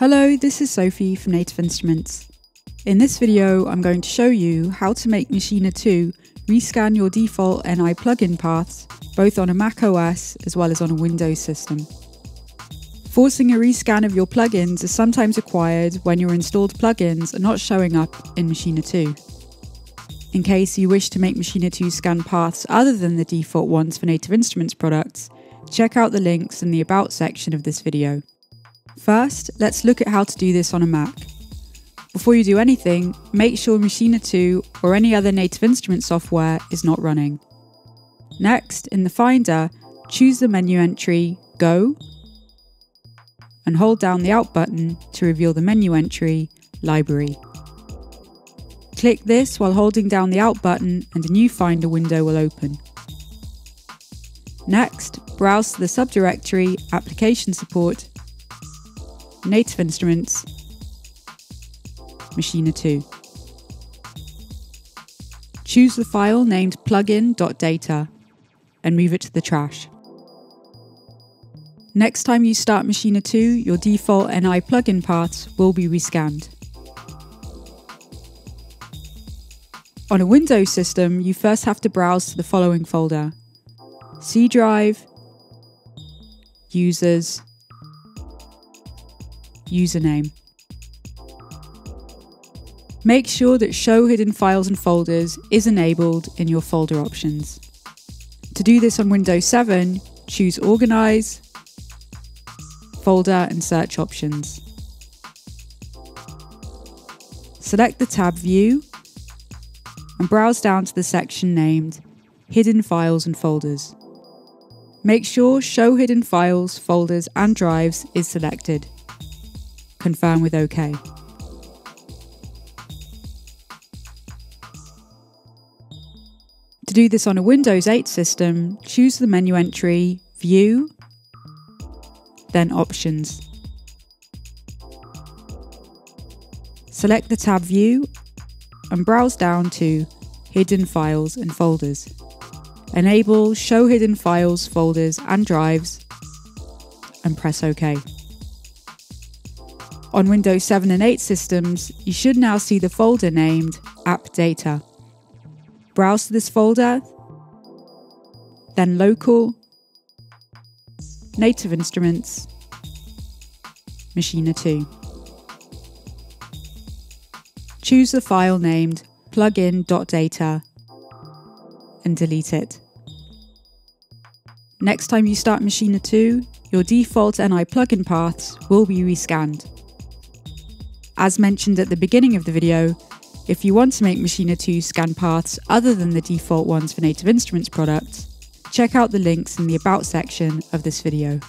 Hello, this is Sophie from Native Instruments. In this video, I'm going to show you how to make Maschine 2 rescan your default NI plugin paths, both on a Mac OS as well as on a Windows system. Forcing a rescan of your plugins is sometimes required when your installed plugins are not showing up in Maschine 2. In case you wish to make Maschine 2 scan paths other than the default ones for Native Instruments products, check out the links in the About section of this video. First, let's look at how to do this on a Mac. Before you do anything, make sure Maschine 2 or any other Native Instruments software is not running. Next, in the Finder, choose the menu entry Go and hold down the Alt button to reveal the menu entry Library. Click this while holding down the Alt button and a new Finder window will open. Next, browse to the subdirectory Application Support, Native Instruments, Maschine 2. Choose the file named plugin.data and move it to the trash. Next time you start Maschine 2, your default NI plugin paths will be rescanned. On a Windows system, you first have to browse to the following folder: C drive, Users, Username. Make sure that Show Hidden Files and Folders is enabled in your folder options. To do this on Windows 7, choose Organize, Folder and Search options. Select the tab View and browse down to the section named Hidden Files and Folders. Make sure Show Hidden Files, Folders and Drives is selected. Confirm with OK. To do this on a Windows 8 system, choose the menu entry View, then Options. Select the tab View and browse down to Hidden Files and Folders. Enable Show Hidden Files, Folders and Drives and press OK. On Windows 7 and 8 systems, you should now see the folder named App Data. Browse to this folder, then Local, Native Instruments, Maschine 2. Choose the file named plugin.data and delete it. Next time you start Maschine 2, your default NI plugin paths will be rescanned. As mentioned at the beginning of the video, if you want to make Maschine 2 scan paths other than the default ones for Native Instruments products, check out the links in the About section of this video.